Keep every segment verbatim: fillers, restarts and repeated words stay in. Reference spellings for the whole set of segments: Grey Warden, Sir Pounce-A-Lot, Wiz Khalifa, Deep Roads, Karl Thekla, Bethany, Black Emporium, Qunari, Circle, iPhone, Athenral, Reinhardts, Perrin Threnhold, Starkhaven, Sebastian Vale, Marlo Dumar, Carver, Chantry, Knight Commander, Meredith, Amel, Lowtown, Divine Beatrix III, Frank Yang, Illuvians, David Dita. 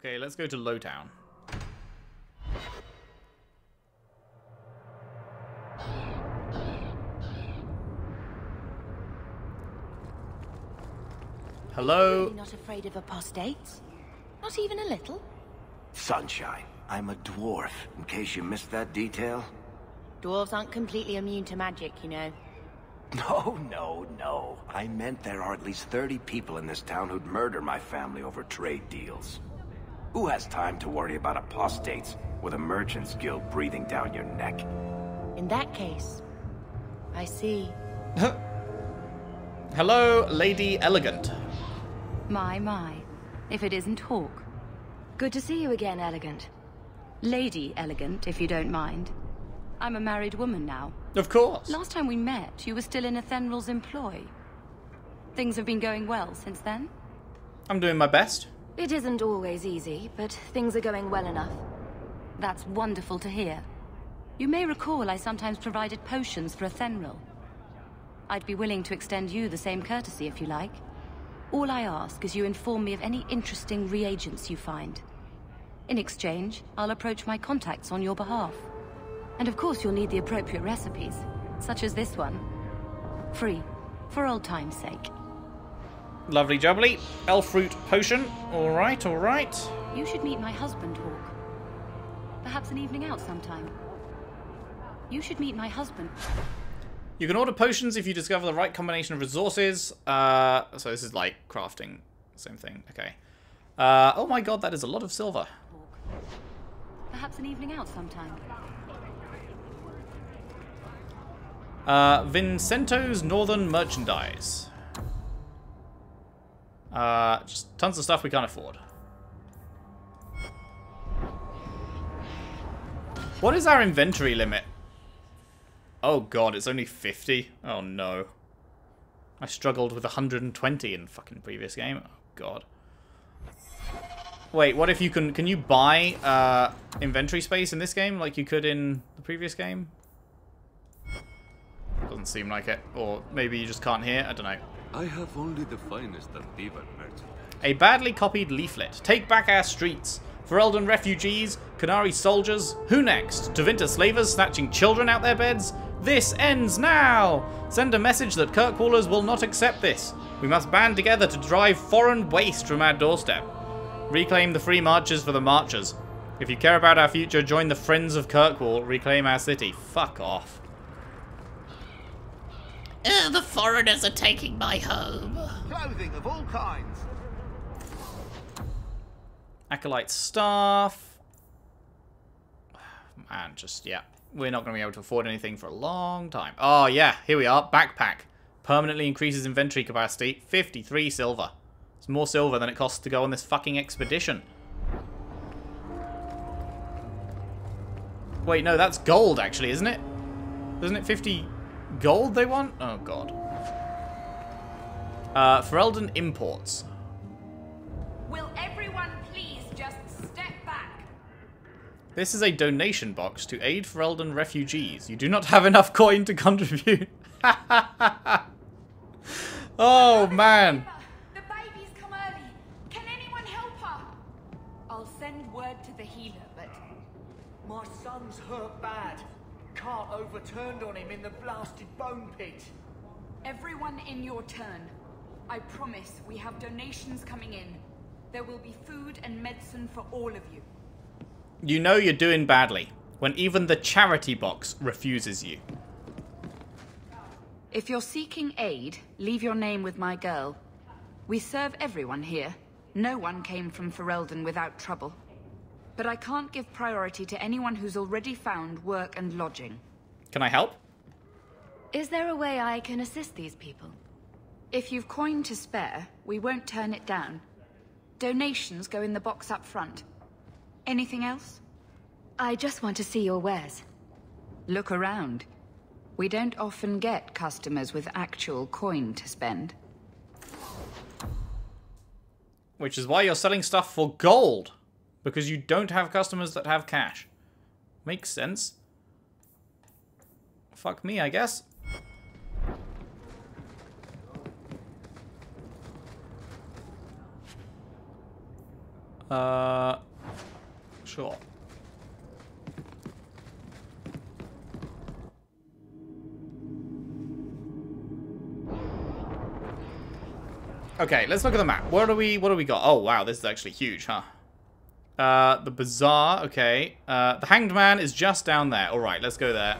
Okay, let's go to Lowtown. Hello? Really not afraid of apostates? Not even a little? Sunshine, I'm a dwarf, in case you missed that detail. Dwarves aren't completely immune to magic, you know. No, no, no. I meant there are at least thirty people in this town who'd murder my family over trade deals. Who has time to worry about apostates with a merchant's guild breathing down your neck? In that case, I see. Hello, Lady Elegant. My, my. If it isn't Hawk. Good to see you again, Elegant. Lady Elegant, if you don't mind. I'm a married woman now. Of course. Last time we met, you were still in Athenral's employ. Things have been going well since then? I'm doing my best. It isn't always easy, but things are going well enough. That's wonderful to hear. You may recall I sometimes provided potions for Athenral. I'd be willing to extend you the same courtesy if you like. All I ask is you inform me of any interesting reagents you find. In exchange, I'll approach my contacts on your behalf. And of course you'll need the appropriate recipes, such as this one. Free, for old time's sake. Lovely jubbly. Elfroot potion. All right, all right. You should meet my husband, Hawk. Perhaps an evening out sometime. You should meet my husband. You can order potions if you discover the right combination of resources. Uh, so this is like crafting. Same thing. Okay. Uh, oh my god, that is a lot of silver. Hawk. Perhaps an evening out sometime. Uh, Vincento's Northern Merchandise. Uh, just tons of stuff we can't afford. What is our inventory limit? Oh god, it's only fifty? Oh no. I struggled with one hundred twenty in fucking previous game. Oh god. Wait, what if you can... Can you buy uh, inventory space in this game like you could in the previous game? Doesn't seem like it. Or maybe you just can't hear. I don't know. I have only the finest of Theban merchandise. A badly copied leaflet. Take back our streets. Ferelden refugees, Qunari soldiers. Who next? Tevinter slavers snatching children out their beds? This ends now! Send a message that Kirkwallers will not accept this. We must band together to drive foreign waste from our doorstep. Reclaim the free marches for the marchers. If you care about our future, join the Friends of Kirkwall. Reclaim our city. Fuck off. Uh, the foreigners are taking my home. Clothing of all kinds. Acolyte staff. Man, just, yeah. We're not going to be able to afford anything for a long time. Oh, yeah. Here we are. Backpack. Permanently increases inventory capacity. fifty-three silver. It's more silver than it costs to go on this fucking expedition. Wait, no, that's gold, actually, isn't it? Isn't it fifty... Gold they want? Oh, God. Uh, Ferelden imports. Will everyone please just step back? This is a donation box to aid Ferelden refugees. You do not have enough coin to contribute. Oh, man. The baby's come early. Can anyone help her? I'll send word to the healer, but... My son's hurt bad. Cart overturned on him in the blasted bone pit. Everyone in your turn. I promise we have donations coming in. There will be food and medicine for all of you. You know you're doing badly when even the charity box refuses you. If you're seeking aid, leave your name with my girl. We serve everyone here. No one came from Ferelden without trouble. But I can't give priority to anyone who's already found work and lodging. Can I help? Is there a way I can assist these people? If you've coin to spare, we won't turn it down. Donations go in the box up front. Anything else? I just want to see your wares. Look around. We don't often get customers with actual coin to spend. Which is why you're selling stuff for gold. Because you don't have customers that have cash. Makes sense. Fuck me, I guess. Uh, sure. Okay, let's look at the map. What do we what do we got? Oh wow, this is actually huge, huh? Uh, the bazaar, okay. Uh, the Hanged Man is just down there. All right, let's go there.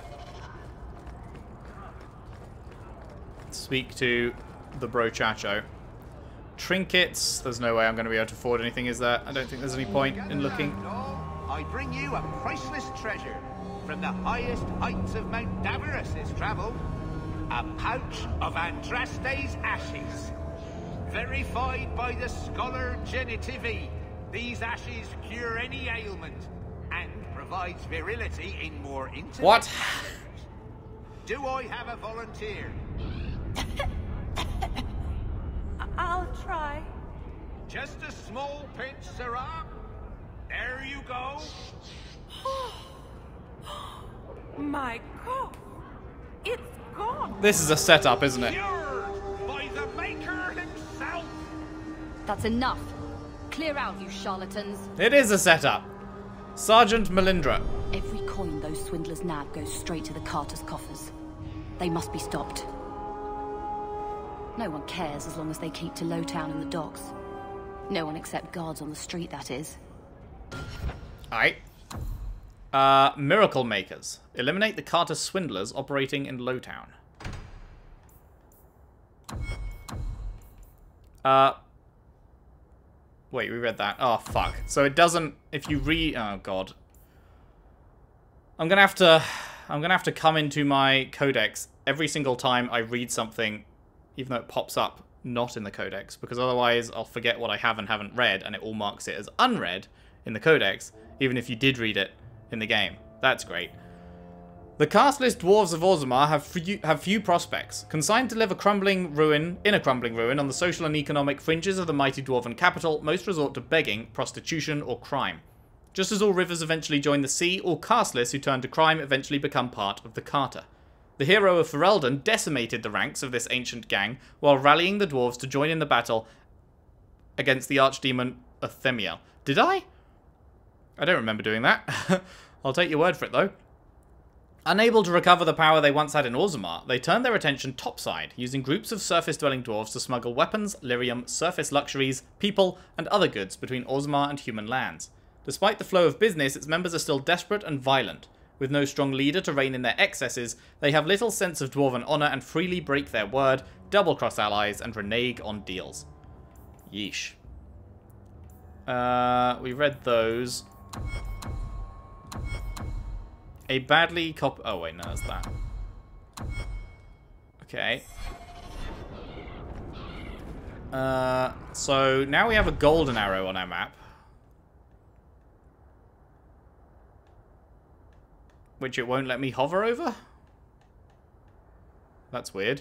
Speak to the brochacho. Trinkets. There's no way I'm going to be able to afford anything, is there? I don't think there's any point in looking. I bring you a priceless treasure from the highest heights of Mount Davarus's travel. A pouch of Andraste's ashes. Verified by the scholar Genitivi, these ashes cure any ailment and provides virility in more intimate... What? Do I have a volunteer? I'll try. Just a small pinch, Sarah. There you go. My God. It's gone. This is a setup, isn't it? Cured by the maker himself. That's enough. Clear out, you charlatans. It is a setup. Sergeant Melindra. Every coin those swindlers nab goes straight to the Carter's coffers. They must be stopped. No one cares as long as they keep to Lowtown and the docks. No one except guards on the street, that is. Alright. Uh, Miracle Makers. Eliminate the Carter swindlers operating in Lowtown. Uh... Wait, we read that. Oh, fuck. So it doesn't... If you re... Oh, God. I'm gonna have to... I'm gonna have to come into my codex every single time I read something, even though it pops up not in the codex, because otherwise I'll forget what I have and haven't read, and it all marks it as unread in the codex, even if you did read it in the game. That's great. The castless dwarves of Orzammar have few, have few prospects. Consigned to live a crumbling ruin, in a crumbling ruin on the social and economic fringes of the mighty dwarven capital, most resort to begging, prostitution, or crime. Just as all rivers eventually join the sea, all castless who turn to crime eventually become part of the Carta. The hero of Ferelden decimated the ranks of this ancient gang while rallying the dwarves to join in the battle against the Archdemon Urthemiel. Did I? I don't remember doing that. I'll take your word for it, though. Unable to recover the power they once had in Orzammar, they turned their attention topside, using groups of surface-dwelling dwarves to smuggle weapons, lyrium, surface luxuries, people, and other goods between Orzammar and human lands. Despite the flow of business, its members are still desperate and violent. With no strong leader to rein in their excesses, they have little sense of dwarven honour and freely break their word, double-cross allies, and renege on deals. Yeesh. Uh, we read those. A badly cop- oh wait, no, that's that. Okay. Uh, so now we have a golden arrow on our map. Which it won't let me hover over? That's weird.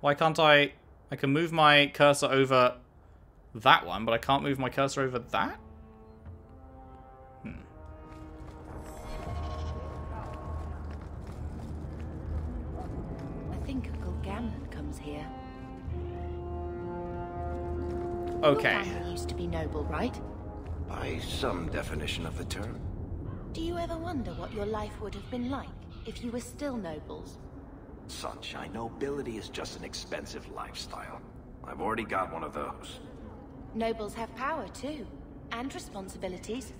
Why can't I... I can move my cursor over that one, but I can't move my cursor over that? Hmm. I think Uncle Gamlin comes here. Okay. Your family used to be noble, right? By some definition of the term. Do you ever wonder what your life would have been like if you were still nobles? Sunshine, nobility is just an expensive lifestyle. I've already got one of those. Nobles have power too, and responsibilities.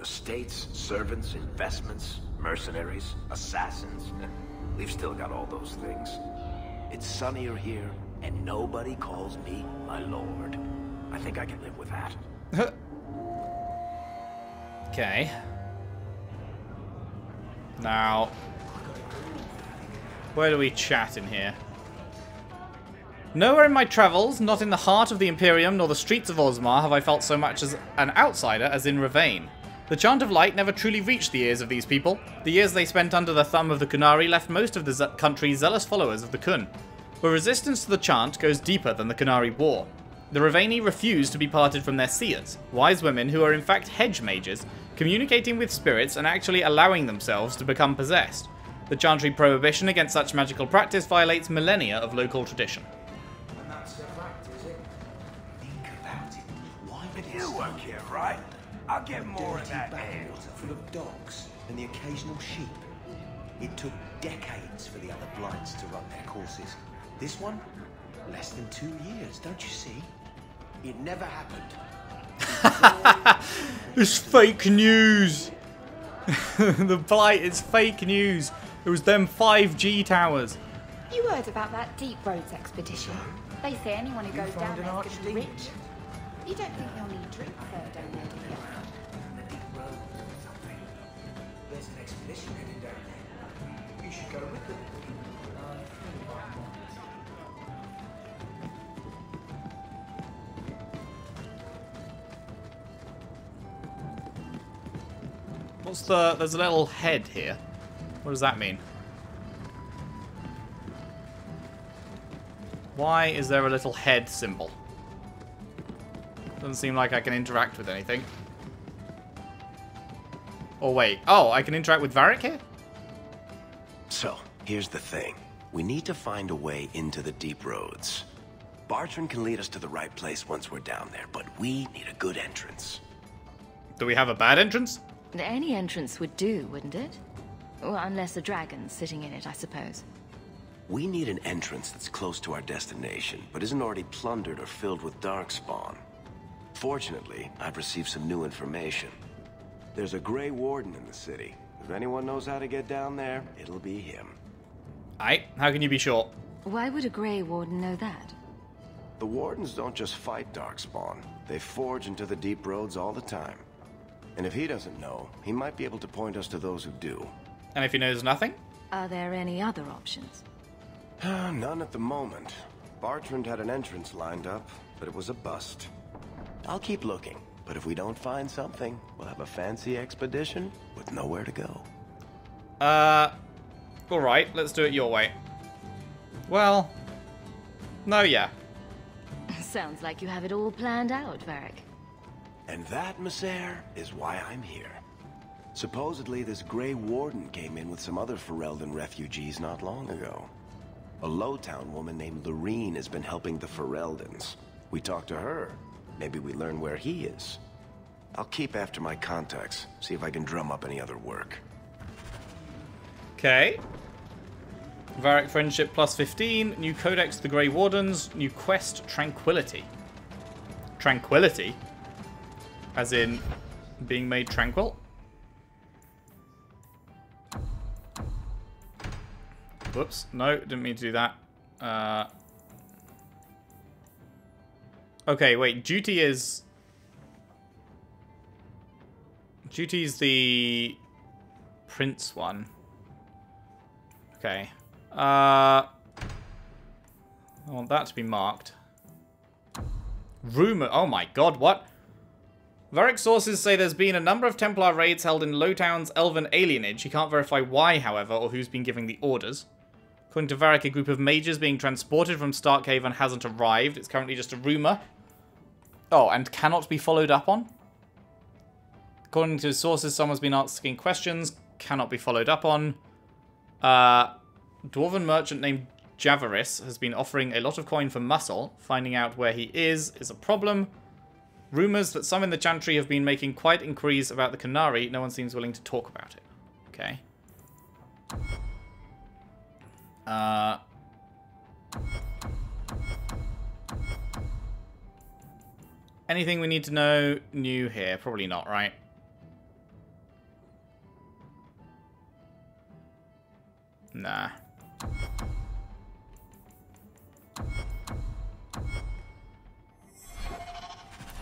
Estates, servants, investments, mercenaries, assassins. We've still got all those things. It's sunnier here, and nobody calls me my lord. I think I can live with that. Okay. Now, where do we chat in here? Nowhere in my travels, not in the heart of the Imperium, nor the streets of Orzammar, have I felt so much as an outsider as in Ravain. The Chant of Light never truly reached the ears of these people. The years they spent under the thumb of the Qunari left most of the country zealous followers of the Qun. But resistance to the Chant goes deeper than the Qunari war. The Ravaini refuse to be parted from their seers, wise women who are in fact hedge mages, communicating with spirits and actually allowing themselves to become possessed. The Chantry prohibition against such magical practice violates millennia of local tradition. And that's the fact, is it? Think about it. Why did you work here? right. I'll get more of that ale. Full of dogs and the occasional sheep. It took decades for the other blights to run their courses. This one, less than two years, don't you see? It never happened. It's fake news. The blight is fake news. It was them five G towers. You heard about that Deep Roads expedition. They say anyone who goes down there is rich. You don't think they'll need drink fur down there, do you? The Deep Roads or something. There's an expedition heading down there. You should go with them. What's the... There's a little head here. What does that mean? Why is there a little head symbol? Doesn't seem like I can interact with anything. Oh, wait. Oh, I can interact with Varric here? So, here's the thing. We need to find a way into the Deep Roads. Bartrand can lead us to the right place once we're down there, but we need a good entrance. Do we have a bad entrance? Any entrance would do, wouldn't it? Well, unless a dragon's sitting in it, I suppose. We need an entrance that's close to our destination, but isn't already plundered or filled with Darkspawn. Fortunately, I've received some new information. There's a Grey Warden in the city. If anyone knows how to get down there, it'll be him. Aye, how can you be sure? Why would a Grey Warden know that? The Wardens don't just fight Darkspawn. They forge into the Deep Roads all the time. And if he doesn't know, he might be able to point us to those who do. And if he knows nothing? Are there any other options? None at the moment. Bartrand had an entrance lined up, but it was a bust. I'll keep looking, but if we don't find something, we'll have a fancy expedition with nowhere to go. Uh, all right, let's do it your way. Well, no, yeah. Sounds like you have it all planned out, Varric. And that, Messer, is why I'm here. Supposedly, this Grey Warden came in with some other Ferelden refugees not long ago. A Lowtown woman named Lorene has been helping the Fereldens. We talked to her. Maybe we learn where he is. I'll keep after my contacts, see if I can drum up any other work. Okay. Varric Friendship plus fifteen. New Codex to the Grey Wardens. New quest, Tranquility. Tranquility? As in, being made tranquil? Whoops. No, didn't mean to do that. Uh, okay, wait. Duty is... Duty is the Prince one. Okay. Uh, I want that to be marked. Rumor. Oh my god, what? Varric sources say there's been a number of Templar raids held in Lowtown's elven alienage. He can't verify why, however, or who's been giving the orders. According to Varric, a group of mages being transported from Starkhaven hasn't arrived. It's currently just a rumour. Oh, and cannot be followed up on? According to his sources, someone's been asking questions. Cannot be followed up on. Uh, Dwarven merchant named Javaris has been offering a lot of coin for muscle. Finding out where he is is a problem. Rumours that some in the Chantry have been making quiet inquiries about the Qunari. No one seems willing to talk about it. Okay. Uh, anything we need to know new here? Probably not, right? Nah.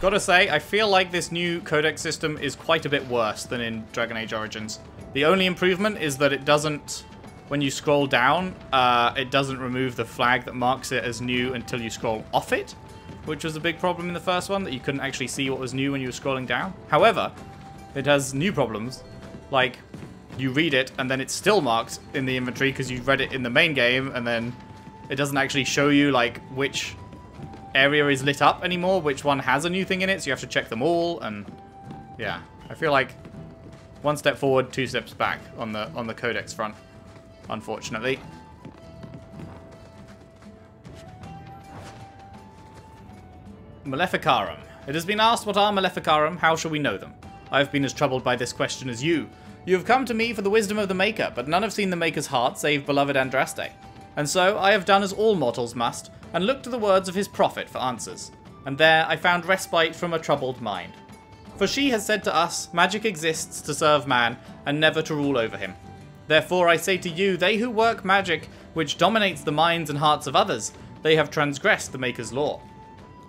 Gotta say, I feel like this new codex system is quite a bit worse than in Dragon Age Origins. The only improvement is that it doesn't... When you scroll down, uh, it doesn't remove the flag that marks it as new until you scroll off it, which was a big problem in the first one, that you couldn't actually see what was new when you were scrolling down. However, it has new problems, like you read it and then it's still marked in the inventory because you read it in the main game, and then it doesn't actually show you like which area is lit up anymore, which one has a new thing in it, so you have to check them all, and yeah. I feel like one step forward, two steps back on the on the codex front. Unfortunately. Maleficarum. It has been asked what are Maleficarum, how shall we know them? I have been as troubled by this question as you. You have come to me for the wisdom of the Maker, but none have seen the Maker's heart save beloved Andraste. And so I have done as all mortals must, and looked to the words of his prophet for answers. And there I found respite from a troubled mind. For she has said to us, magic exists to serve man, and never to rule over him. Therefore I say to you, they who work magic, which dominates the minds and hearts of others, they have transgressed the Maker's law.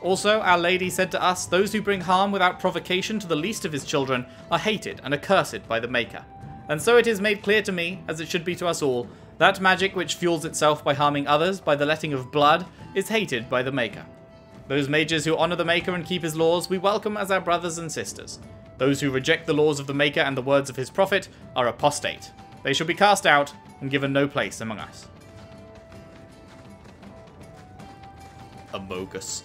Also, Our Lady said to us, those who bring harm without provocation to the least of his children are hated and accursed by the Maker. And so it is made clear to me, as it should be to us all, that magic which fuels itself by harming others by the letting of blood is hated by the Maker. Those mages who honour the Maker and keep his laws we welcome as our brothers and sisters. Those who reject the laws of the Maker and the words of his prophet are apostate. They shall be cast out and given no place among us. Amogus.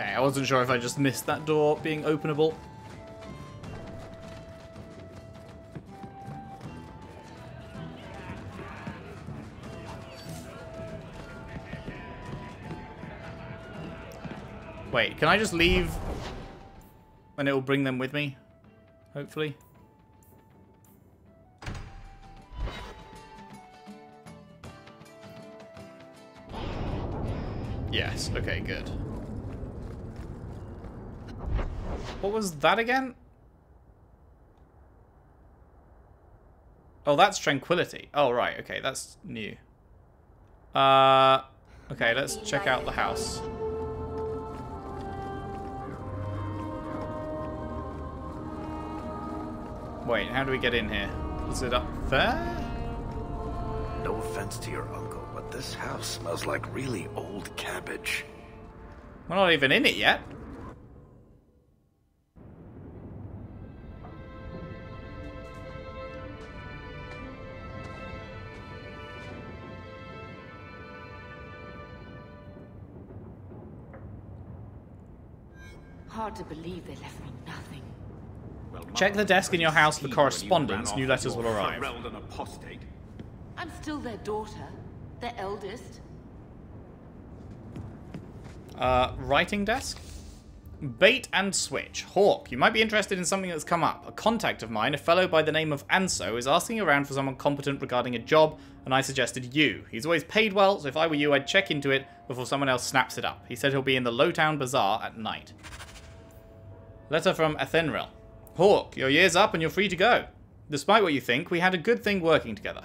Okay, I wasn't sure if I just missed that door being openable. Wait, can I just leave and it will bring them with me? Hopefully. Yes, okay, good. What was that again? Oh, that's Tranquility. Oh, right. Okay, that's new. Uh, okay, let's check out the house. Wait, how do we get in here? Is it up there? No offense to your uncle, but this house smells like really old cabbage. We're not even in it yet. Hard to believe they left me nothing. Well, check the desk in your house for correspondence. New letters will arrive. I'm still their daughter, their eldest. Uh, writing desk? Bait and switch. Hawk, you might be interested in something that's come up. A contact of mine, a fellow by the name of Anso, is asking around for someone competent regarding a job, and I suggested you. He's always paid well, so if I were you, I'd check into it before someone else snaps it up. He said he'll be in the Lowtown Bazaar at night. Letter from Athenril. Hawk, your year's up and you're free to go. Despite what you think, we had a good thing working together.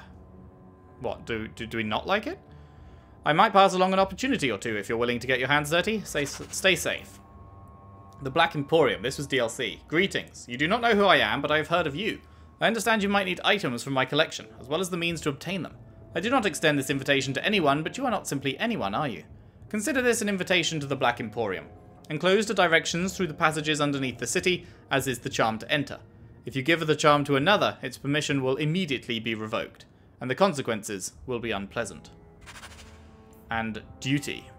What, do, do, do we not like it? I might pass along an opportunity or two if you're willing to get your hands dirty. Stay, stay safe. The Black Emporium. This was D L C. Greetings. You do not know who I am, but I have heard of you. I understand you might need items from my collection, as well as the means to obtain them. I do not extend this invitation to anyone, but you are not simply anyone, are you? Consider this an invitation to the Black Emporium. Enclosed are directions through the passages underneath the city, as is the charm to enter. If you give the charm to another, its permission will immediately be revoked, and the consequences will be unpleasant. And duty.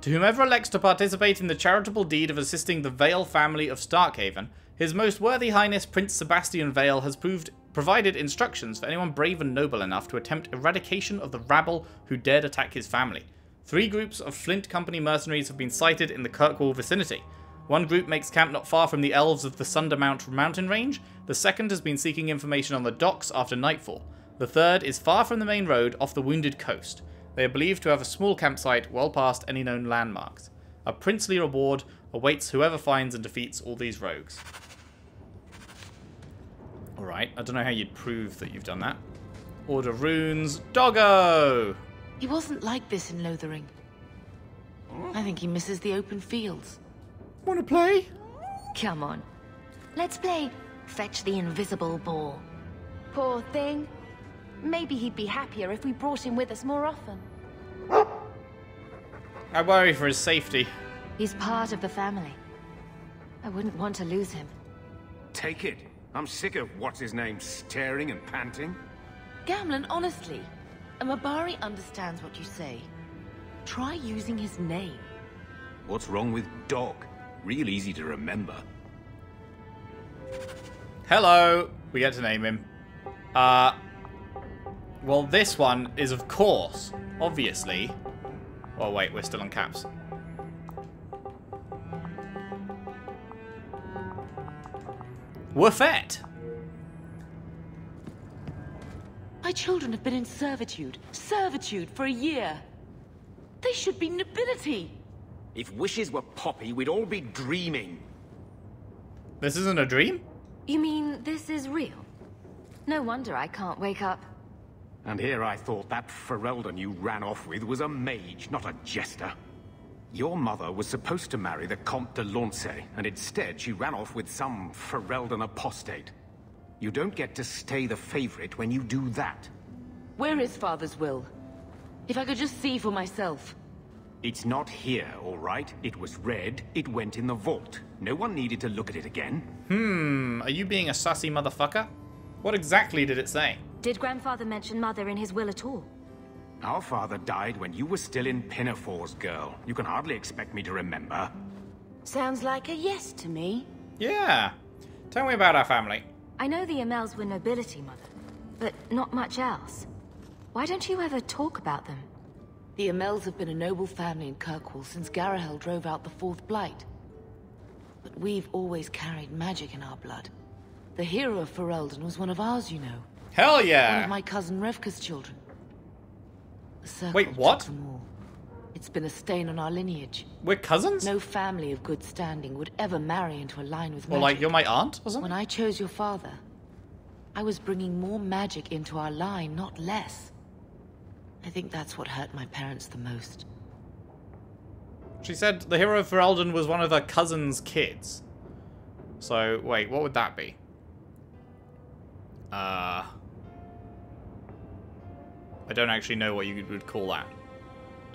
To whomever elects to participate in the charitable deed of assisting the Vale family of Starkhaven, His Most Worthy Highness Prince Sebastian Vale has proved, provided instructions for anyone brave and noble enough to attempt eradication of the rabble who dared attack his family. Three groups of Flint Company mercenaries have been sighted in the Kirkwall vicinity. One group makes camp not far from the elves of the Sundermount mountain range, the second has been seeking information on the docks after nightfall, the third is far from the main road off the wounded coast. They are believed to have a small campsite well past any known landmarks. A princely reward awaits whoever finds and defeats all these rogues. Alright, I don't know how you'd prove that you've done that. Order runes. Doggo! He wasn't like this in Lothering. I think he misses the open fields. Wanna play? Come on. Let's play Fetch the Invisible Boar. Poor thing. Maybe he'd be happier if we brought him with us more often. I worry for his safety. He's part of the family. I wouldn't want to lose him. Take it. I'm sick of what's-his-name staring and panting. Gamlin, honestly. Amabari understands what you say. Try using his name. What's wrong with Doc? Real easy to remember. Hello. We get to name him. Uh, well, this one is, of course, obviously... Oh, wait, we're still on caps. Wuffet! My children have been in servitude. Servitude for a year. They should be nobility. If wishes were poppy, we'd all be dreaming. This isn't a dream? You mean this is real? No wonder I can't wake up. And here I thought that Ferelden you ran off with was a mage, not a jester. Your mother was supposed to marry the Comte de Lancey, and instead she ran off with some Ferelden apostate. You don't get to stay the favorite when you do that. Where is Father's will? If I could just see for myself. It's not here, all right? It was read, it went in the vault. No one needed to look at it again. Hmm, are you being a sassy motherfucker? What exactly did it say? Did Grandfather mention Mother in his will at all? Our father died when you were still in pinafores, girl. You can hardly expect me to remember. Sounds like a yes to me. Yeah. Tell me about our family. I know the Amels were nobility, Mother, but not much else. Why don't you ever talk about them? The Amels have been a noble family in Kirkwall since Garahel drove out the Fourth Blight. But we've always carried magic in our blood. The hero of Ferelden was one of ours, you know. Hell yeah! One of my cousin Revka's children. The Circle. Wait, what? It's been a stain on our lineage. We're cousins? No family of good standing would ever marry into a line with magic. Well, like, you're my aunt or something? When I chose your father, I was bringing more magic into our line, not less. I think that's what hurt my parents the most. She said the hero of Ferelden was one of her cousin's kids. So, wait, what would that be? Uh... I don't actually know what you would call that.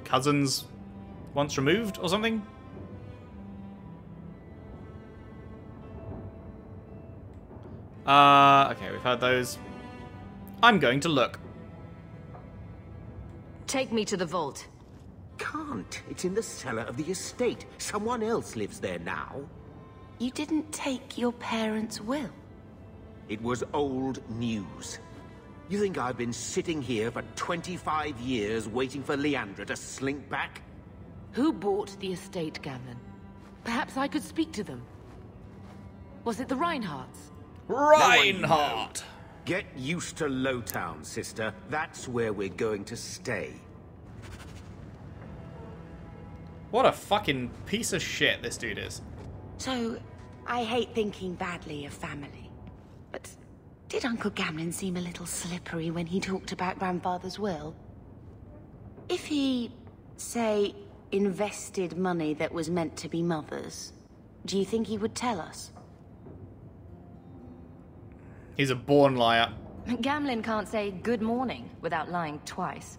Cousins once removed or something? Uh, okay, we've heard those. I'm going to look. Take me to the vault. Can't. It's in the cellar of the estate. Someone else lives there now. You didn't take your parents' will. It was old news. You think I've been sitting here for twenty-five years waiting for Leandra to slink back? Who bought the estate, Gamlin? Perhaps I could speak to them. Was it the Reinhardts? Reinhardt! No, get used to Lowtown, sister. That's where we're going to stay. What a fucking piece of shit this dude is. So, I hate thinking badly of family, but... did Uncle Gamlin seem a little slippery when he talked about Grandfather's will? If he, say, invested money that was meant to be Mother's, do you think he would tell us? He's a born liar. Gamlin can't say good morning without lying twice.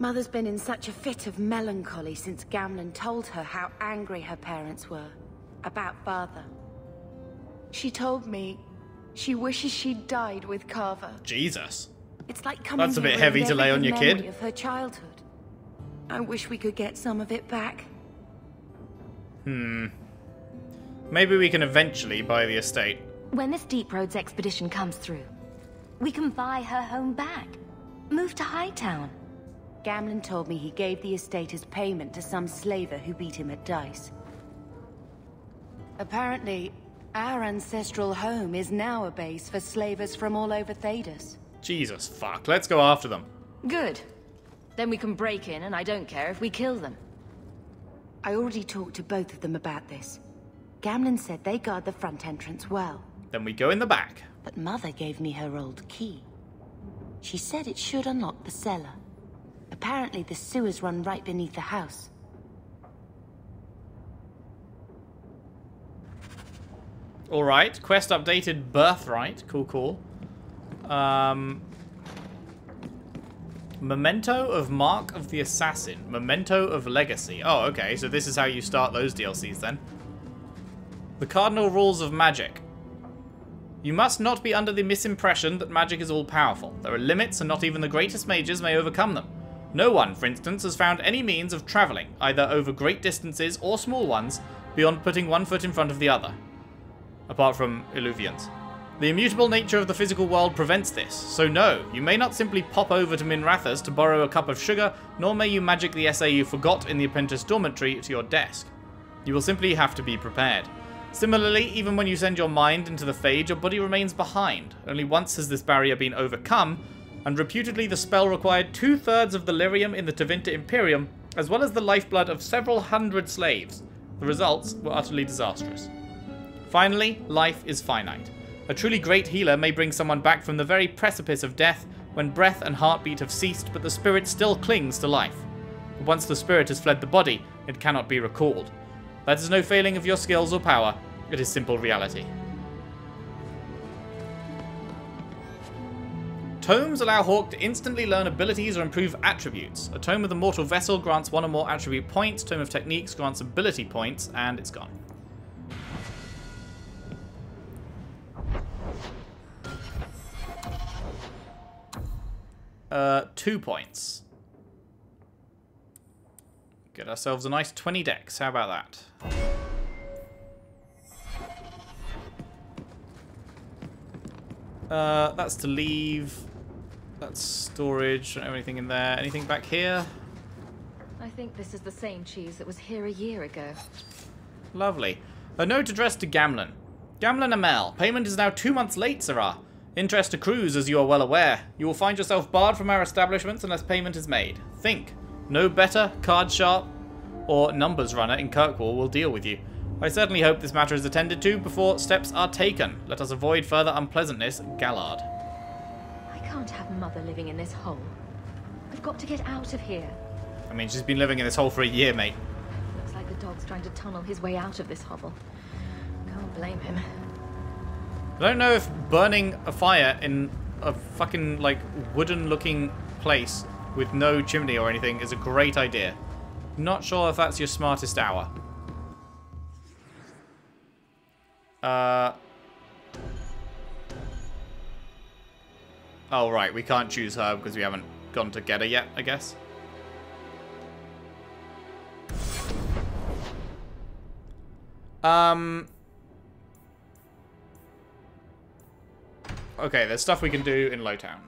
Mother's been in such a fit of melancholy since Gamlin told her how angry her parents were about Father. She told me... she wishes she'd died with Carver. Jesus. It's like coming That's a bit heavy to lay on your kid. Of her childhood. I wish we could get some of it back. Hmm. Maybe we can eventually buy the estate. When this Deep Roads expedition comes through, we can buy her home back. Move to Hightown. Gamlin told me he gave the estate as payment to some slaver who beat him at dice. Apparently... our ancestral home is now a base for slavers from all over Thedas. Jesus fuck, let's go after them. Good. Then we can break in and I don't care if we kill them. I already talked to both of them about this. Gamlin said they guard the front entrance well. Then we go in the back. But Mother gave me her old key. She said it should unlock the cellar. Apparently the sewers run right beneath the house. Alright, quest updated birthright. Cool, cool. Um, Memento of Mark of the Assassin. Memento of Legacy. Oh, okay, so this is how you start those D L Cs then. The Cardinal Rules of Magic. You must not be under the misimpression that magic is all-powerful. There are limits, and not even the greatest mages may overcome them. No one, for instance, has found any means of travelling, either over great distances or small ones, beyond putting one foot in front of the other. Apart from Illuvians. The immutable nature of the physical world prevents this, so no, you may not simply pop over to Minrathas to borrow a cup of sugar, nor may you magic the essay you forgot in the apprentice dormitory to your desk. You will simply have to be prepared. Similarly, even when you send your mind into the Fade, your body remains behind. Only once has this barrier been overcome, and reputedly the spell required two-thirds of the lyrium in the Tevinter Imperium, as well as the lifeblood of several hundred slaves. The results were utterly disastrous. Finally, life is finite. A truly great healer may bring someone back from the very precipice of death, when breath and heartbeat have ceased, but the spirit still clings to life. But once the spirit has fled the body, it cannot be recalled. That is no failing of your skills or power, it is simple reality. Tomes allow Hawk to instantly learn abilities or improve attributes. A Tome of the Mortal Vessel grants one or more attribute points, Tome of Techniques grants ability points, and it's gone. Uh, two points. Get ourselves a nice twenty decks. How about that? Uh, that's to leave. That's storage. I don't have anything in there. Anything back here? I think this is the same cheese that was here a year ago. Lovely. A note addressed to Gamlin. Gamlin Amel. Payment is now two months late, Sarah. Interest accrues, as you are well aware. You will find yourself barred from our establishments unless payment is made. Think. No better, card sharp, or numbers runner in Kirkwall will deal with you. I certainly hope this matter is attended to before steps are taken. Let us avoid further unpleasantness, Gallard. I can't have Mother living in this hole. I've got to get out of here. I mean, she's been living in this hole for a year, mate. Looks like the dog's trying to tunnel his way out of this hovel. Can't blame him. I don't know if burning a fire in a fucking, like, wooden-looking place with no chimney or anything is a great idea. Not sure if that's your smartest hour. Uh. Oh, right. We can't choose her because we haven't gone to get her yet, I guess. Um... Okay, there's stuff we can do in Lowtown.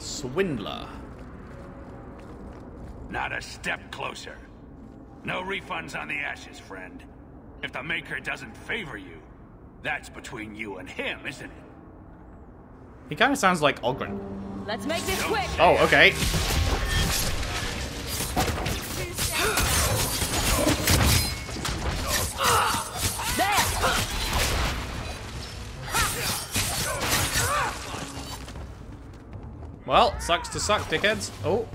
Swindler. Not a step closer. No refunds on the ashes, friend. If the Maker doesn't favor you, that's between you and him, isn't it? He kind of sounds like Ogren. Let's make this quick! Oh, okay. Well, sucks to suck, dickheads. Oh.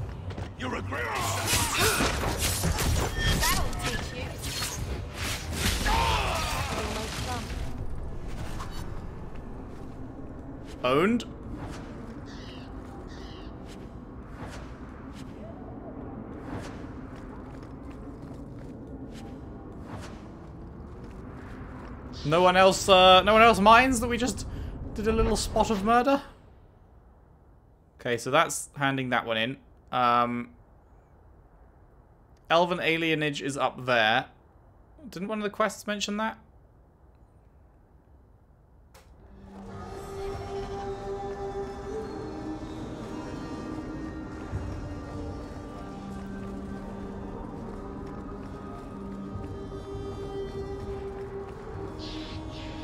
You're a great That'll teach you. Owned. No one else uh no one else minds that we just did a little spot of murder? Okay, so that's handing that one in. Um, Elven alienage is up there. Didn't one of the quests mention that?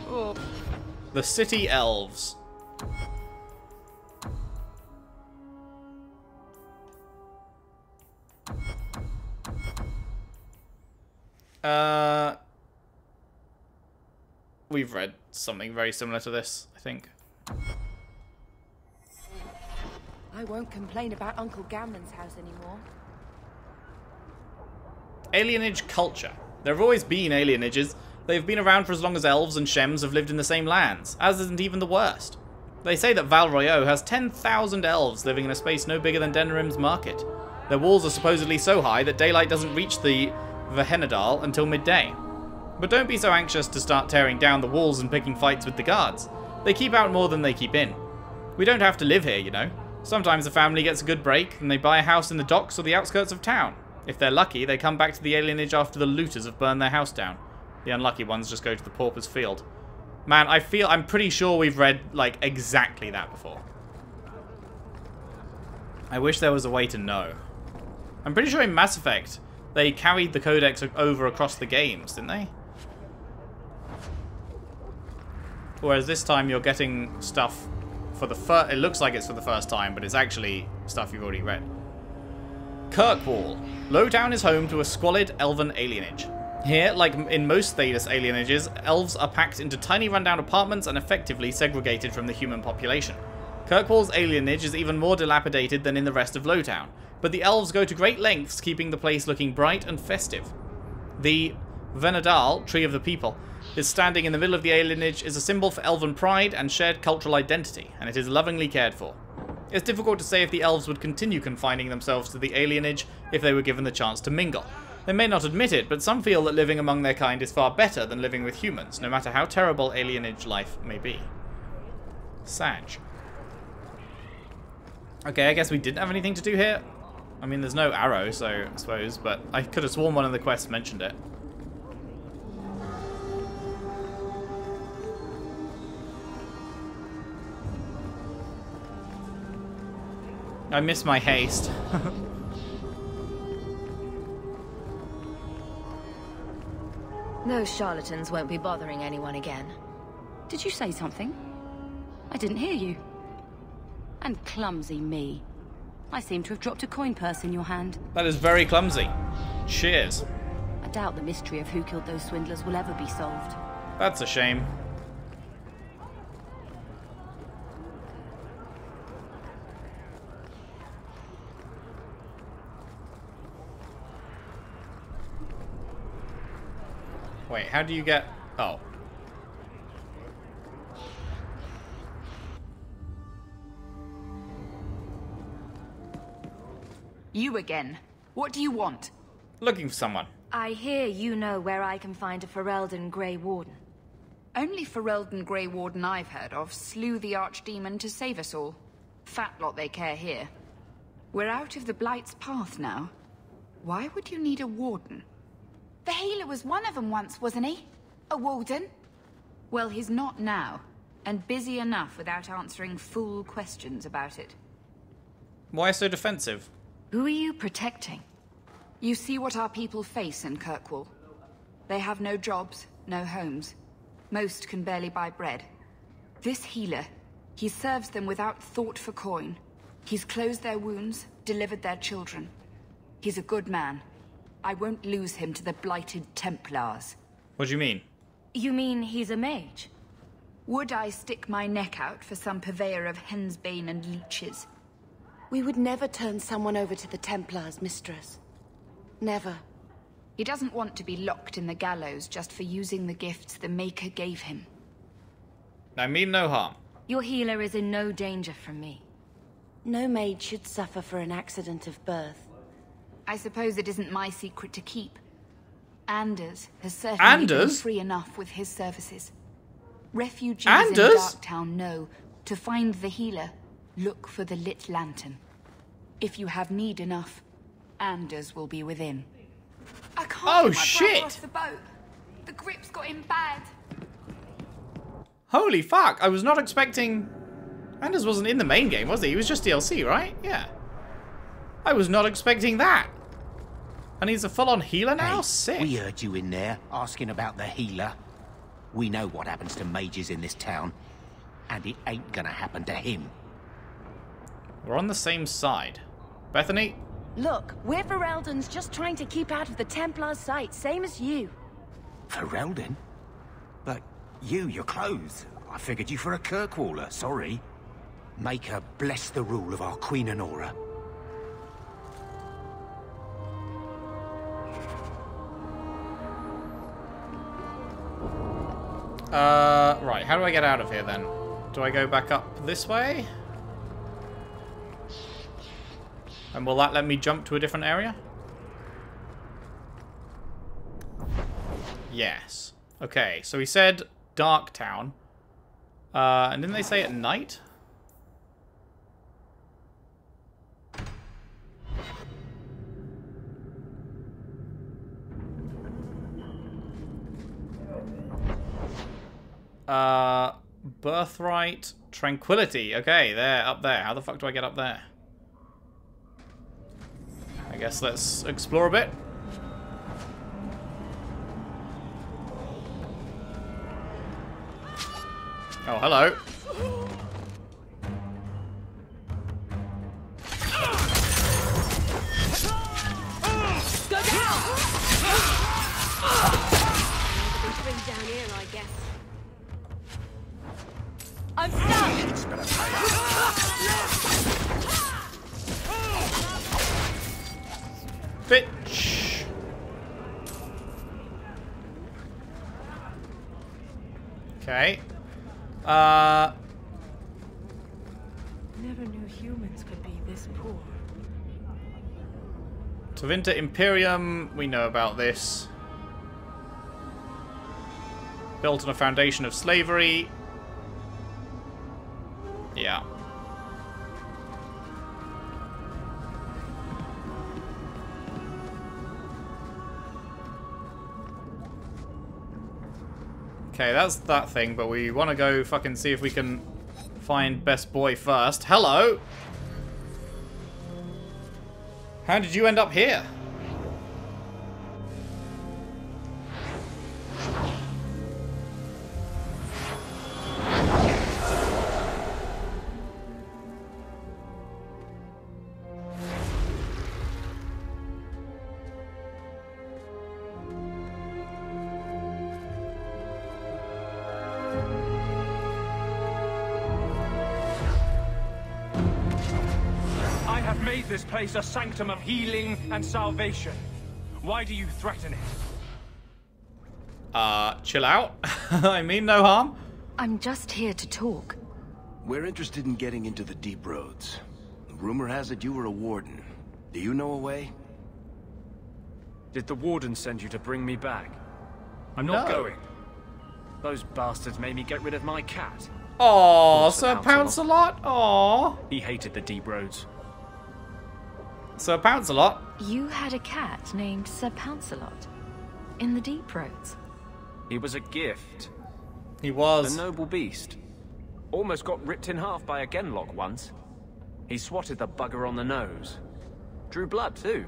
Oh. The city elves. Uh, we've read something very similar to this, I think. I won't complain about Uncle Gamlin's house anymore. Alienage culture. There have always been alienages. They've been around for as long as elves and shems have lived in the same lands, as isn't even the worst. They say that Val Royeaux has ten thousand elves living in a space no bigger than Denerim's market. Their walls are supposedly so high that daylight doesn't reach the Vahenadal until midday. But don't be so anxious to start tearing down the walls and picking fights with the guards. They keep out more than they keep in. We don't have to live here, you know. Sometimes a family gets a good break, and they buy a house in the docks or the outskirts of town. If they're lucky, they come back to the alienage after the looters have burned their house down. The unlucky ones just go to the pauper's field. Man, I feel, I'm pretty sure we've read, like, exactly that before. I wish there was a way to know. I'm pretty sure in Mass Effect, they carried the codex over across the games, didn't they? Whereas this time you're getting stuff for the first, it looks like it's for the first time, but it's actually stuff you've already read. Kirkwall. Lowtown is home to a squalid elven alienage. Here, like in most Thedas alienages, elves are packed into tiny rundown apartments and effectively segregated from the human population. Kirkwall's alienage is even more dilapidated than in the rest of Lowtown, but the elves go to great lengths keeping the place looking bright and festive. The Venadal, Tree of the People, is standing in the middle of the alienage, is a symbol for elven pride and shared cultural identity, and it is lovingly cared for. It's difficult to say if the elves would continue confining themselves to the alienage if they were given the chance to mingle. They may not admit it, but some feel that living among their kind is far better than living with humans, no matter how terrible alienage life may be. Sag. Okay, I guess we didn't have anything to do here. I mean, there's no arrow, so I suppose, but I could have sworn one of the quests mentioned it. I miss my haste. Those charlatans won't be bothering anyone again. Did you say something? I didn't hear you. And clumsy me. I seem to have dropped a coin purse in your hand. That is very clumsy. Cheers. I doubt the mystery of who killed those swindlers will ever be solved. That's a shame. Wait, how do you get... Oh. You again. What do you want? Looking for someone. I hear you know where I can find a Ferelden Grey Warden. Only Ferelden Grey Warden I've heard of slew the Archdemon to save us all. Fat lot they care here. We're out of the Blight's path now. Why would you need a warden? The healer was one of them once, wasn't he? A warden? Well, he's not now, and busy enough without answering fool questions about it. Why so defensive? Who are you protecting? You see what our people face in Kirkwall. They have no jobs, no homes. Most can barely buy bread. This healer, he serves them without thought for coin. He's closed their wounds, delivered their children. He's a good man. I won't lose him to the blighted Templars. What do you mean? You mean he's a mage? Would I stick my neck out for some purveyor of hensbane and leeches? We would never turn someone over to the Templars, mistress. Never. He doesn't want to be locked in the gallows just for using the gifts the Maker gave him. I mean no harm. Your healer is in no danger from me. No mage should suffer for an accident of birth. I suppose it isn't my secret to keep. Anders has certainly Anders? been free enough with his services. Refugees Anders? in Darktown know to find the healer, look for the lit lantern. If you have need enough, Anders will be within. I can't oh, get my shit. off the boat. The grip's got him bad. Holy fuck! I was not expecting. Anders wasn't in the main game, was he? He was just D L C, right? Yeah. I was not expecting that. And he's a full-on healer now? Hey, sick. We heard you in there, asking about the healer. We know what happens to mages in this town. And it ain't gonna happen to him. We're on the same side. Bethany? Look, we're Fereldens just trying to keep out of the Templar's sight, same as you. Ferelden? But you, your clothes. I figured you for a Kirkwaller, sorry. Make her bless the rule of our Queen Honora. Uh, right, how do I get out of here then? Do I go back up this way? And will that let me jump to a different area? Yes. Okay, so we said Darktown. Uh, and didn't they say at night? Uh, birthright, Tranquility. Okay, there, up there. How the fuck do I get up there? I guess let's explore a bit. Oh, hello. Go down. Bring down here, I guess. I'm stuck. Bitch. Okay. Uh never knew humans could be this poor. Tevinter Imperium, we know about this. Built on a foundation of slavery. Yeah. Okay, that's that thing, but we want to go fucking see if we can find Best Boy first. Hello! How did you end up here? This place a sanctum of healing and salvation. Why do you threaten it? Uh, chill out. I mean no harm. I'm just here to talk. We're interested in getting into the Deep Roads. Rumor has it you were a warden. Do you know a way? Did the warden send you to bring me back? I'm not no. going. Those bastards made me get rid of my cat. Aww, Sir Pounce-A-Lot. Aww. He hated the Deep Roads. Sir Pounce-A-Lot. You had a cat named Sir Pounce-A-Lot in the Deep Roads. He was a gift. He was. A noble beast. Almost got ripped in half by a genlock once. He swatted the bugger on the nose. Drew blood, too.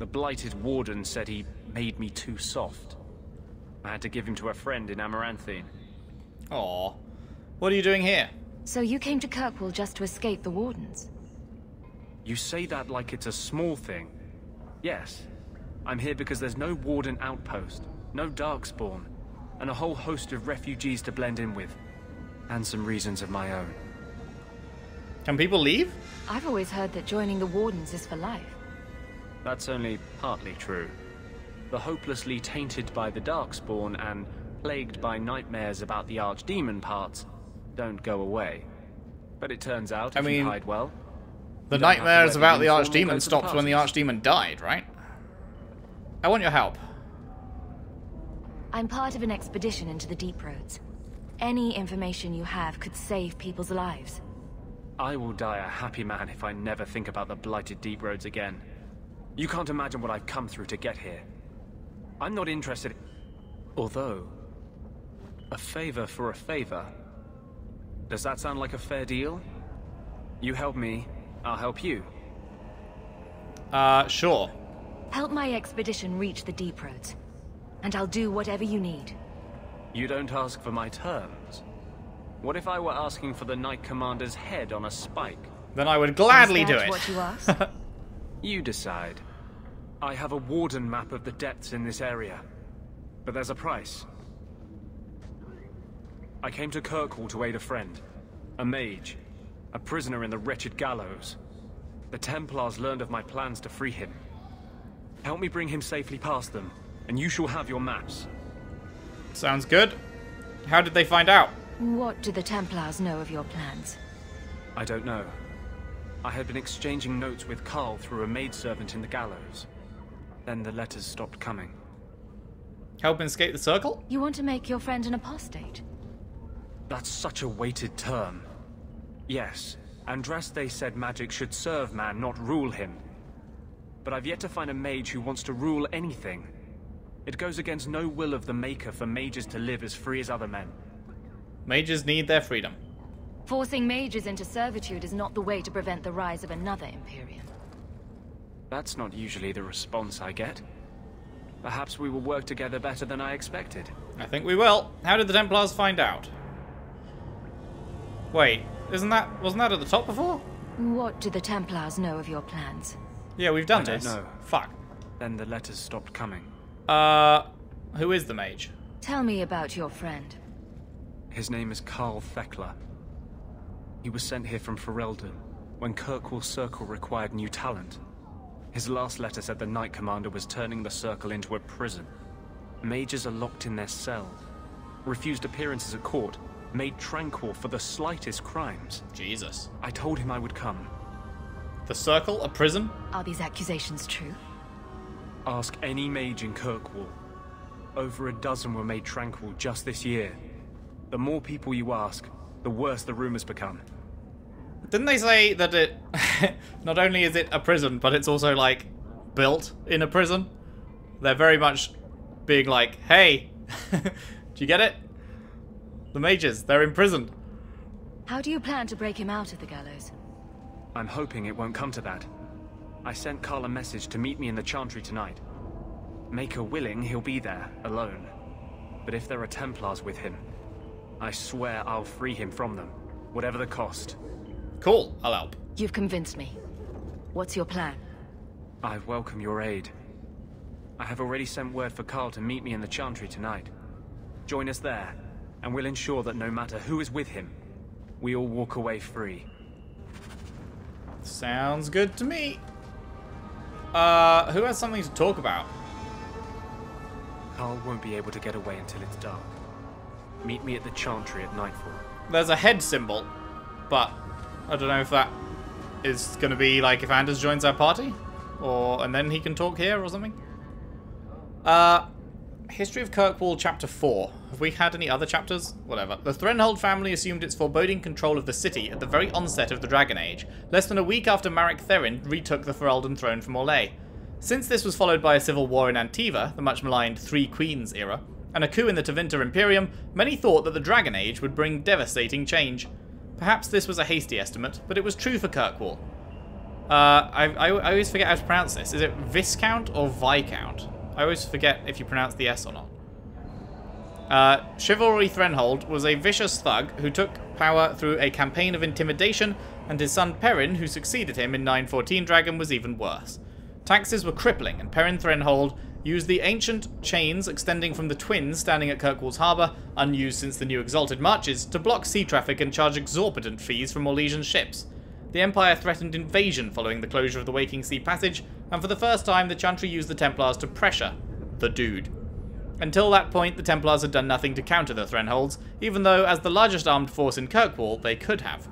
The blighted warden said he made me too soft. I had to give him to a friend in Amaranthine. Aw. What are you doing here? So you came to Kirkwall just to escape the wardens? You say that like it's a small thing. Yes, I'm here because there's no warden outpost, no Darkspawn, and a whole host of refugees to blend in with, and some reasons of my own. Can people leave? I've always heard that joining the wardens is for life. That's only partly true. The hopelessly tainted by the Darkspawn and plagued by nightmares about the Archdemon parts don't go away. But it turns out if I mean... you hide well... The nightmares about the Archdemon stopped when the Archdemon died, right? I want your help. I'm part of an expedition into the Deep Roads. Any information you have could save people's lives. I will die a happy man if I never think about the blighted Deep Roads again. You can't imagine what I've come through to get here. I'm not interested... Although... A favor for a favor. Does that sound like a fair deal? You help me... I'll help you. Uh, sure. Help my expedition reach the Deep Roads, and I'll do whatever you need. You don't ask for my terms. What if I were asking for the Knight Commander's head on a spike? Then I would gladly do it. What you ask? You decide. I have a warden map of the depths in this area, but there's a price. I came to Kirkwall to aid a friend, a mage. A prisoner in the wretched gallows. The Templars learned of my plans to free him. Help me bring him safely past them, and you shall have your maps. Sounds good. How did they find out? What do the Templars know of your plans? I don't know. I had been exchanging notes with Carl through a maidservant in the gallows. Then the letters stopped coming. Help escape the Circle? You want to make your friend an apostate? That's such a weighted term. Yes, Andraste said magic should serve man, not rule him. But I've yet to find a mage who wants to rule anything. It goes against no will of the Maker for mages to live as free as other men. Mages need their freedom. Forcing mages into servitude is not the way to prevent the rise of another Imperium. That's not usually the response I get. Perhaps we will work together better than I expected. I think we will. How did the Templars find out? Wait, isn't that... wasn't that at the top before? What do the Templars know of your plans? Yeah, we've done I this. No. Fuck. Then the letters stopped coming. Uh, who is the mage? Tell me about your friend. His name is Karl Thekla. He was sent here from Ferelden when Kirkwall Circle required new talent. His last letter said the Knight Commander was turning the Circle into a prison. Mages are locked in their cells, refused appearances at court, made Tranquil for the slightest crimes. Jesus. I told him I would come. The Circle? A prison? Are these accusations true? Ask any mage in Kirkwall. Over a dozen were made Tranquil just this year. The more people you ask, the worse the rumors become. Didn't they say that it... not only is it a prison, but it's also, like, built in a prison? They're very much being like, hey, do you get it? The mages, they're imprisoned. How do you plan to break him out of the gallows? I'm hoping it won't come to that. I sent Karl a message to meet me in the Chantry tonight. Make her willing, he'll be there, alone. But if there are Templars with him, I swear I'll free him from them, whatever the cost. Cool, I'll help. You've convinced me. What's your plan? I welcome your aid. I have already sent word for Karl to meet me in the Chantry tonight. Join us there, and we'll ensure that no matter who is with him, we all walk away free. Sounds good to me. Uh, who has something to talk about? Karl won't be able to get away until it's dark. Meet me at the Chantry at nightfall. There's a head symbol, but I don't know if that is going to be like if Anders joins our party, or and then he can talk here or something. Uh, History of Kirkwall, Chapter Four. Have we had any other chapters? Whatever. The Threnhold family assumed its foreboding control of the city at the very onset of the Dragon Age, less than a week after Marek Therin retook the Ferelden throne from Orlais. Since this was followed by a civil war in Antiva, the much maligned Three Queens era, and a coup in the Tevinter Imperium, many thought that the Dragon Age would bring devastating change. Perhaps this was a hasty estimate, but it was true for Kirkwall. Uh, I, I, I always forget how to pronounce this. Is it Viscount or Viscount? I always forget if you pronounce the S or not. Uh, Chivalry Threnhold was a vicious thug who took power through a campaign of intimidation, and his son Perrin, who succeeded him in nine fourteen Dragon, was even worse. Taxes were crippling, and Perrin Threnhold used the ancient chains extending from the Twins standing at Kirkwall's harbour, unused since the new Exalted Marches, to block sea traffic and charge exorbitant fees from Orlesian ships. The Empire threatened invasion following the closure of the Waking Sea Passage, and for the first time the Chantry used the Templars to pressure the dude. Until that point, the Templars had done nothing to counter the Threnholds, even though, as the largest armed force in Kirkwall, they could have.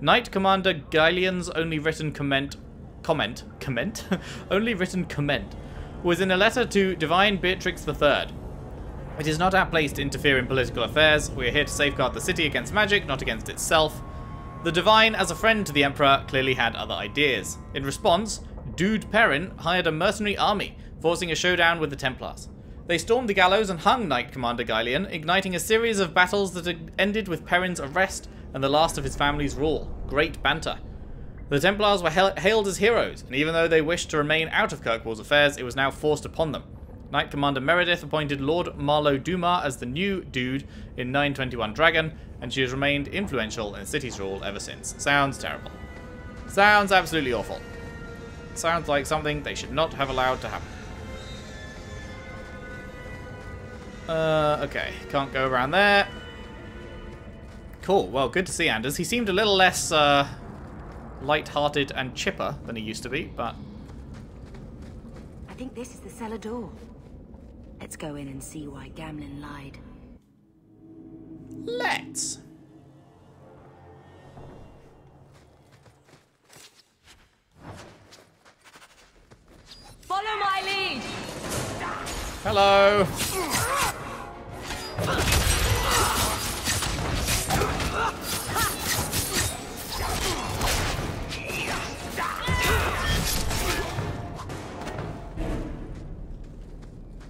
Knight Commander Guylian's only written comment... comment? Comment? only written comment... was in a letter to Divine Beatrix the third. It is not our place to interfere in political affairs. We are here to safeguard the city against magic, not against itself. The Divine, as a friend to the Emperor, clearly had other ideas. In response, Dude Perrin hired a mercenary army, forcing a showdown with the Templars. They stormed the gallows and hung Knight Commander Guylian, igniting a series of battles that ended with Perrin's arrest and the last of his family's rule. Great banter. The Templars were hailed as heroes, and even though they wished to remain out of Kirkwall's affairs, it was now forced upon them. Knight Commander Meredith appointed Lord Marlo Dumar as the new dude in nine twenty-one Dragon, and she has remained influential in City's rule ever since. Sounds terrible. Sounds absolutely awful. Sounds like something they should not have allowed to happen. Uh, okay. Can't go around there. Cool. Well, good to see Anders. He seemed a little less, uh... light-hearted and chipper than he used to be, but... I think this is the cellar door. Let's go in and see why Gamlin lied. Let's! Follow my lead! Hello!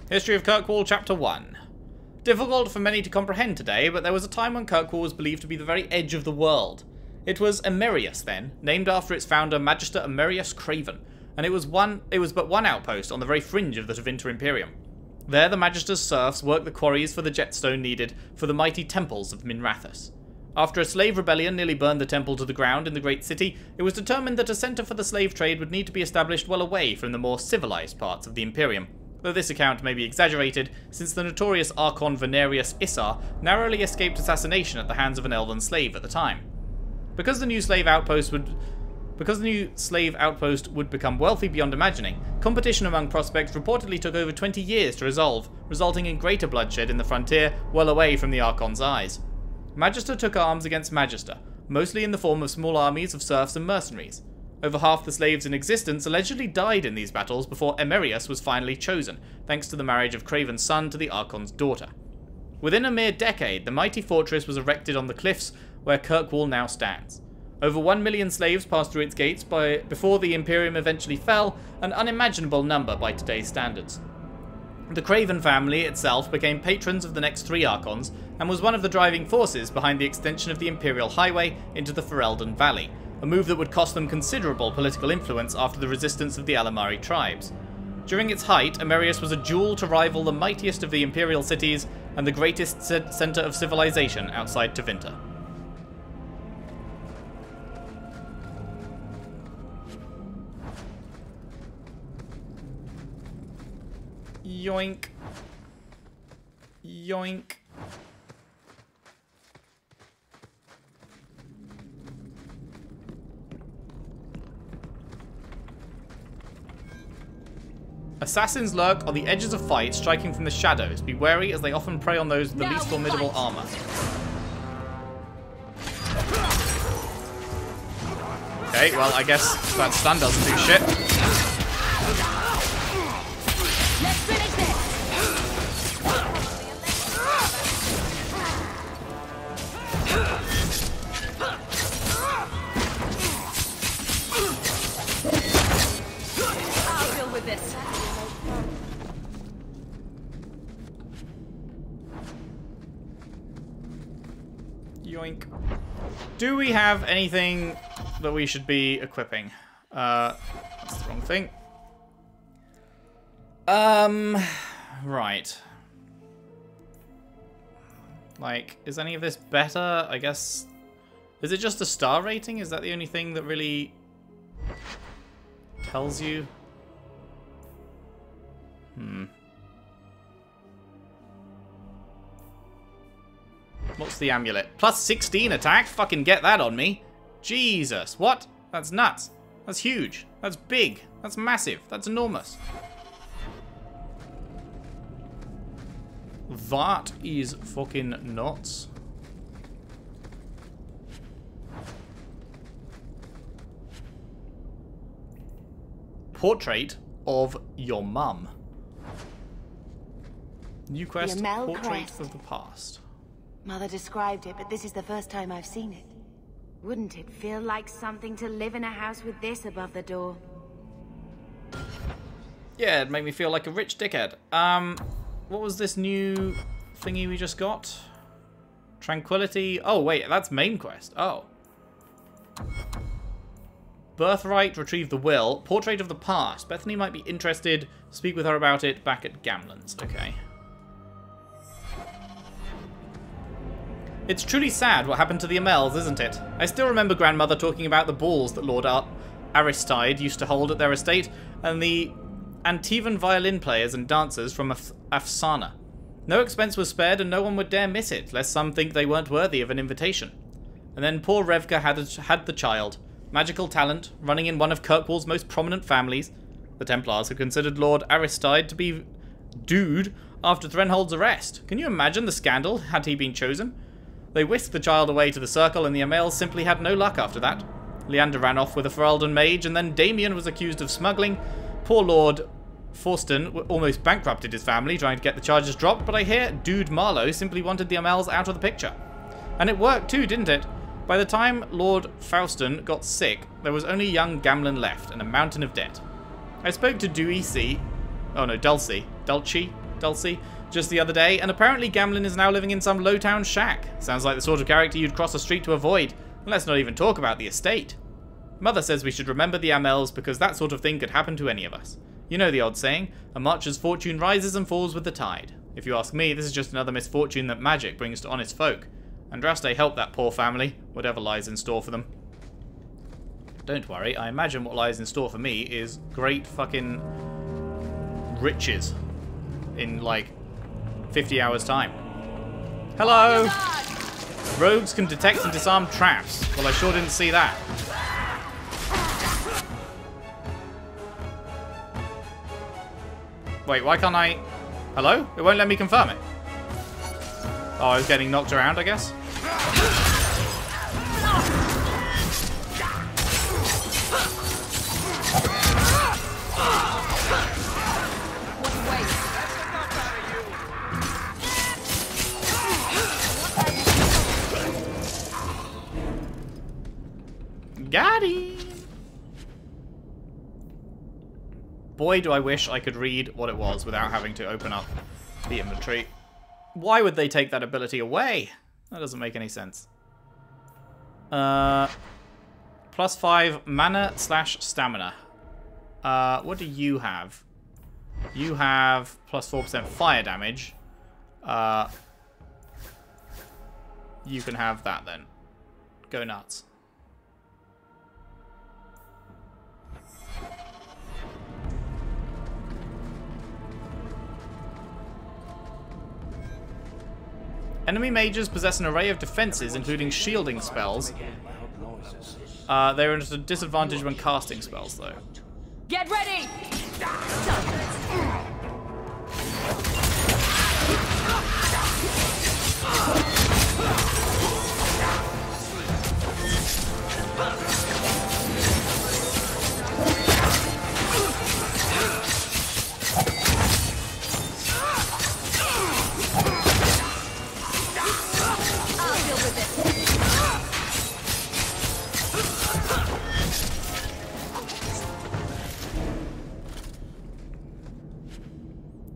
History of Kirkwall, Chapter one. Difficult for many to comprehend today, but there was a time when Kirkwall was believed to be the very edge of the world. It was Emerius then, named after its founder Magister Emerius Craven, and it was one it was but one outpost on the very fringe of the Tevinter Imperium. There the Magister's serfs worked the quarries for the jetstone needed for the mighty temples of Minrathus. After a slave rebellion nearly burned the temple to the ground in the great city, it was determined that a centre for the slave trade would need to be established well away from the more civilised parts of the Imperium. Though this account may be exaggerated, since the notorious Archon Venerius Issar narrowly escaped assassination at the hands of an elven slave at the time. Because the new slave outpost would, because the new slave outpost would become wealthy beyond imagining, competition among prospects reportedly took over twenty years to resolve, resulting in greater bloodshed in the frontier well away from the Archon's eyes. Magister took arms against Magister, mostly in the form of small armies of serfs and mercenaries. Over half the slaves in existence allegedly died in these battles before Emerius was finally chosen, thanks to the marriage of Craven's son to the Archon's daughter. Within a mere decade, the mighty fortress was erected on the cliffs where Kirkwall now stands. Over one million slaves passed through its gates by, before the Imperium eventually fell, an unimaginable number by today's standards. The Craven family itself became patrons of the next three Archons, and was one of the driving forces behind the extension of the Imperial Highway into the Ferelden Valley, a move that would cost them considerable political influence after the resistance of the Alamari tribes. During its height, Emerius was a jewel to rival the mightiest of the imperial cities and the greatest centre of civilization outside Tevinter. Yoink. Yoink. Assassins lurk on the edges of fight, striking from the shadows. Be wary, as they often prey on those with the now least formidable fight. armor. Okay, well, I guess that stun doesn't do shit. Let's finish this. I'll deal with this. Yoink. Do we have anything that we should be equipping? Uh, that's the wrong thing. Um, right. Like, is any of this better? I guess. Is it just a star rating? Is that the only thing that really tells you? Hmm. What's the amulet? plus sixteen attack? Fucking get that on me. Jesus, what? That's nuts. That's huge. That's big. That's massive. That's enormous. That is fucking nuts. Portrait of your mum. New quest, Portrait of the Past. Mother described it, but this is the first time I've seen it. Wouldn't it feel like something to live in a house with this above the door? Yeah, it'd make me feel like a rich dickhead. Um, what was this new thingy we just got? Tranquility. Oh, wait, that's main quest. Oh. Birthright, retrieve the will. Portrait of the Past. Bethany might be interested. Speak with her about it back at Gamlin's. Okay. It's truly sad what happened to the Amels, isn't it? I still remember Grandmother talking about the balls that Lord Ar Aristide used to hold at their estate, and the Antivan violin players and dancers from Af Afsana. No expense was spared, and no one would dare miss it, lest some think they weren't worthy of an invitation. And then poor Revka had, had the child. Magical talent, running in one of Kirkwall's most prominent families. The Templars had considered Lord Aristide to be dude after Threnhold's arrest. Can you imagine the scandal had he been chosen? They whisked the child away to the Circle, and the Amels simply had no luck after that. Leander ran off with a Ferelden mage, and then Damien was accused of smuggling. Poor Lord Forston almost bankrupted his family trying to get the charges dropped, but I hear Dude Marlowe simply wanted the Amels out of the picture. And it worked too, didn't it? By the time Lord Fauston got sick, there was only young Gamlin left, and a mountain of debt. I spoke to Dulcie, oh no, Dulcie, Dulcie, Dulcie, just the other day, and apparently Gamlin is now living in some Lowtown shack. Sounds like the sort of character you'd cross a street to avoid. And let's not even talk about the estate. Mother says we should remember the Amels because that sort of thing could happen to any of us. You know the old saying, a marcher's fortune rises and falls with the tide. If you ask me, this is just another misfortune that magic brings to honest folk. Andraste helped that poor family, whatever lies in store for them. Don't worry, I imagine what lies in store for me is great fucking riches in like fifty hours time. Hello! Rogues can detect and disarm traps. Well, I sure didn't see that. Wait, why can't I... Hello? It won't let me confirm it. Oh, I was getting knocked around, I guess. Got him. Boy, do I wish I could read what it was without having to open up the inventory. Why would they take that ability away? That doesn't make any sense. Uh, plus five mana slash stamina. Uh, what do you have? You have plus four percent fire damage. Uh, you can have that then. Go nuts. Enemy mages possess an array of defenses, including shielding spells. Uh, they're at a disadvantage when casting spells, though. Get ready!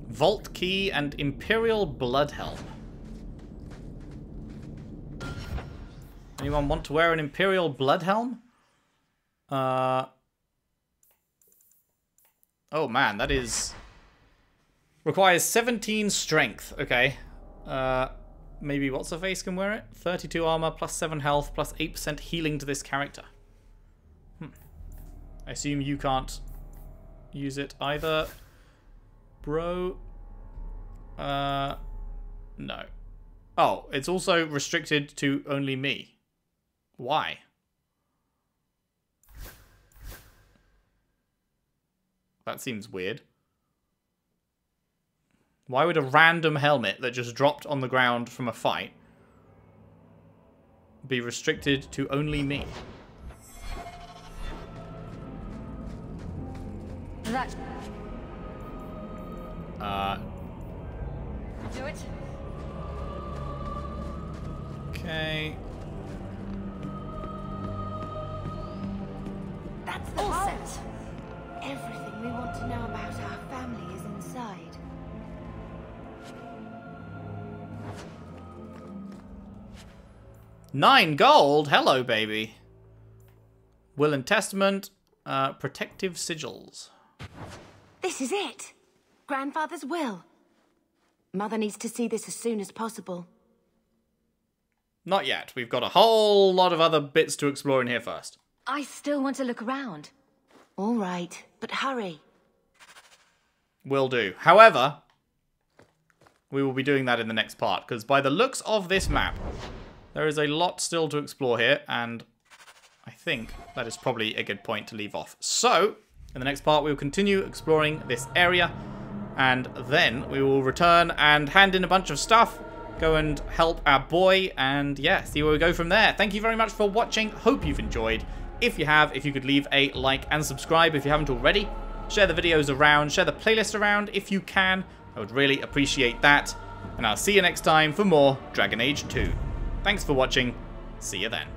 Vault Key and Imperial Bloodhelm. Anyone want to wear an Imperial Bloodhelm? Uh. Oh man, that is... Requires seventeen strength. Okay. Uh, maybe What's-Her-Face can wear it? thirty-two armor, plus seven health, plus eight percent healing to this character. Hmm. I assume you can't use it either, bro. Uh, no. Oh, it's also restricted to only me. Why? That seems weird. Why would a random helmet that just dropped on the ground from a fight be restricted to only me? That... Uh... Do it. Okay. That's all set. Everything we want to know about our family is inside. Nine gold? Hello, baby. Will and testament. Uh, protective sigils. This is it. Grandfather's will. Mother needs to see this as soon as possible. Not yet. We've got a whole lot of other bits to explore in here first. I still want to look around. All right, but hurry. Will do. However, we will be doing that in the next part, because by the looks of this map, there is a lot still to explore here, and I think that is probably a good point to leave off. So, in the next part, we will continue exploring this area, and then we will return and hand in a bunch of stuff, go and help our boy, and yeah, see where we go from there. Thank you very much for watching. Hope you've enjoyed. If you have, if you could leave a like and subscribe if you haven't already. Share the videos around, share the playlist around if you can. I would really appreciate that. And I'll see you next time for more Dragon Age two. Thanks for watching. See you then.